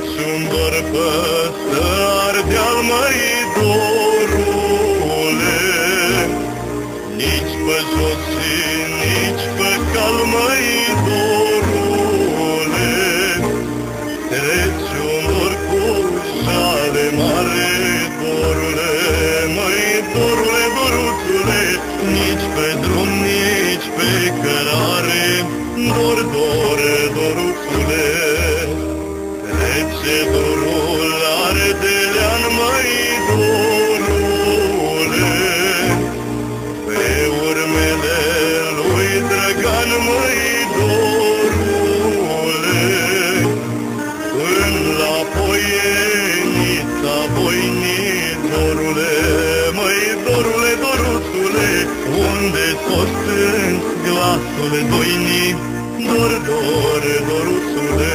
Vedeți un bărbat să arde-al mării dorule, nici pe soții, nici pe cal mării dorule. Treci un urcuș ale mare dorule, măi dorule, doruțule, nici pe drum, nici pe cărare, dor, dor, doruțule. Dorul ardelean, măi dorule, pe urmele lui Dragan, măi dorule, până la Poienița, Voinii, dorule, măi dorule, doruțule, unde s-o strâns glasul doinii, dor, dor, doruțule.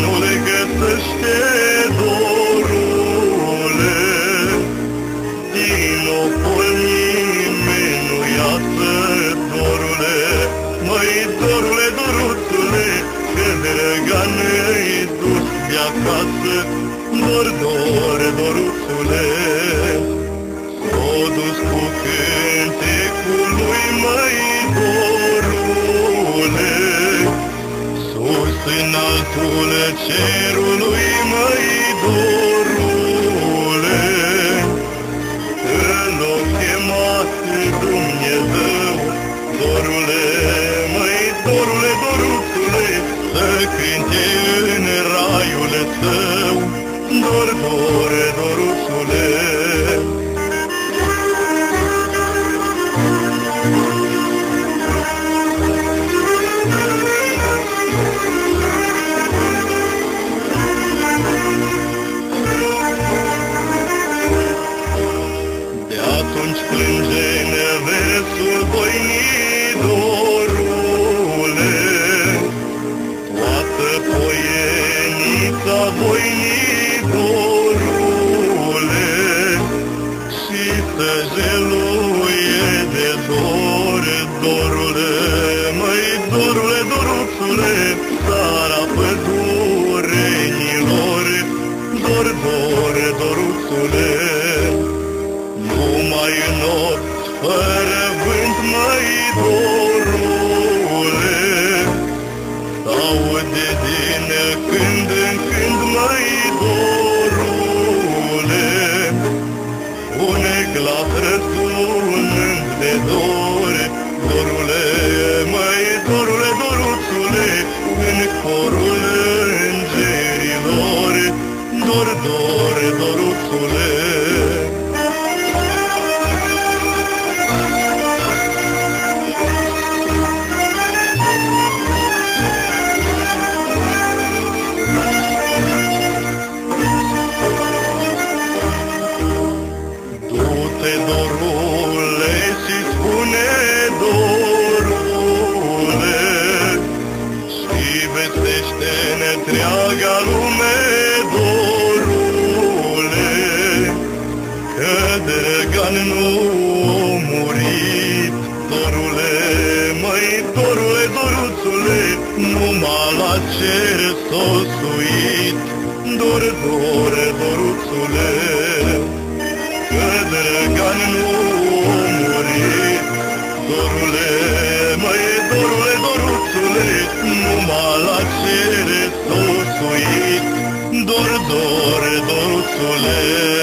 Nu le găsește dorule, din opol nimeni nu iasă dorule, măi dorule, doruțule, că Dragan ne-ai dus de acasă, dor, dor, doruțule. S-o dus cu cântecul lui, măi dorule, în altul cerului, măi dorule, în loc chemat Dumnezeu, dorule, măi dorule, doruțule, să cânte în raiul tău, dor, dor, doruțule. De-atunci plânge-ne versul Voinii, dorule, toată Poienița, Voinii, dorule, și să jeluie de dor, dorule, măi dorule, doruțule, țara pădurenilor, dor, dor, doruțule. Numai în nopți fără vânt, măi dorule, s-aude din când în când, măi dorule, un glas răsunând de dor, dorule, măi dorule, doruțule, în corul îngerilor, dor, dor, doruțule. Dorule, și spune dorule, și vestește-ne întreaga lume dorule, că Dragan nu a murit dorule, măi dorule, doruțule, numai la cer s-a suit, dor, dor, doruțule. Că Dragan nu a murit, dorule, măi dorule, doruțule, numai la cer s-a suit, dor, dor, doruțule.